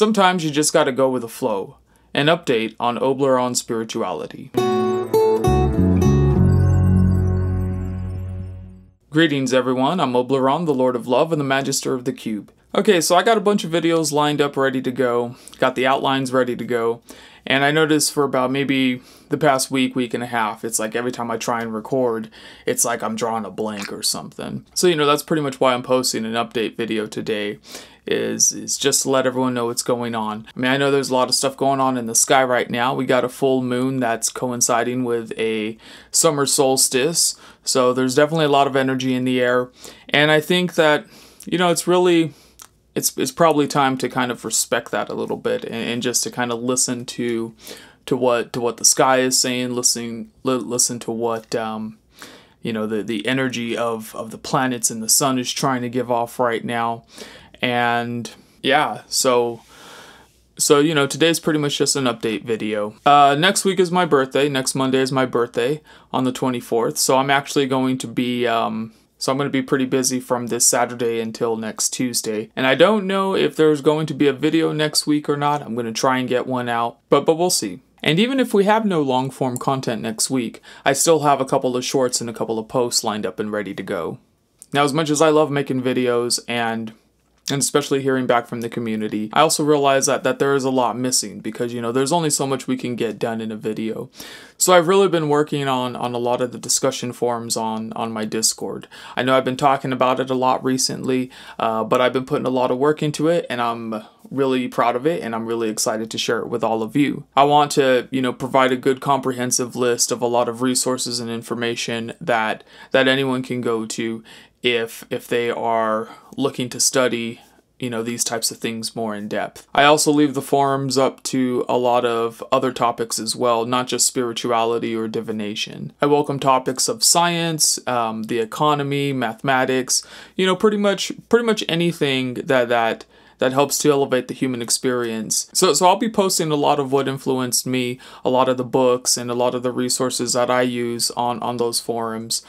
Sometimes you just gotta go with the flow. An update on Oblyron spirituality. Greetings everyone, I'm Oblyron, the Lord of Love and the Magister of the Cube. Okay, so I got a bunch of videos lined up ready to go, got the outlines ready to go, and I noticed for about maybe the past week, week and a half, it's like every time I try and record, it's like I'm drawing a blank or something. So, you know, that's pretty much why I'm posting an update video today, is just to let everyone know what's going on. I mean, I know there's a lot of stuff going on in the sky right now. We got a full moon that's coinciding with a summer solstice, so there's definitely a lot of energy in the air, and I think that, you know, it's really... It's probably time to kind of respect that a little bit and just to kind of listen to what the sky is saying, listen to what you know, the energy of the planets and the sun is trying to give off right now. And yeah, so you know, today's pretty much just an update video. Next week is my birthday. Next Monday is my birthday on the 24th. So I'm actually going to be So I'm going to be pretty busy from this Saturday until next Tuesday. And I don't know if there's going to be a video next week or not. I'm going to try and get one out, but we'll see. And even if we have no long-form content next week, I still have a couple of shorts and a couple of posts lined up and ready to go. Now, as much as I love making videos and especially hearing back from the community, I also realize that there is a lot missing because, you know, there's only so much we can get done in a video. So I've really been working on a lot of the discussion forums on my Discord. I know I've been talking about it a lot recently, but I've been putting a lot of work into it, and I'm really proud of it, and I'm really excited to share it with all of you. I want to, you know, provide a good comprehensive list of a lot of resources and information that anyone can go to if they are looking to study, you know, these types of things more in depth. I also leave the forums up to a lot of other topics as well, not just spirituality or divination. I welcome topics of science, the economy, mathematics, you know, pretty much anything that helps to elevate the human experience. So I'll be posting a lot of what influenced me, a lot of the books and a lot of the resources that I use on those forums.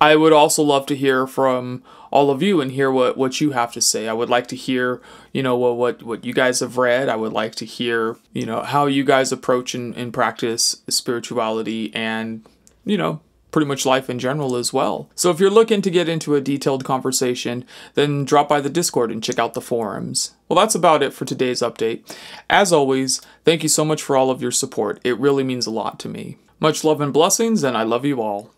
I would also love to hear from all of you and hear what you have to say. I would like to hear, you know, what you guys have read. I would like to hear, you know, how you guys approach and practice spirituality and, you know, pretty much life in general as well. So if you're looking to get into a detailed conversation, then drop by the Discord and check out the forums. Well, that's about it for today's update. As always, thank you so much for all of your support. It really means a lot to me. Much love and blessings, and I love you all.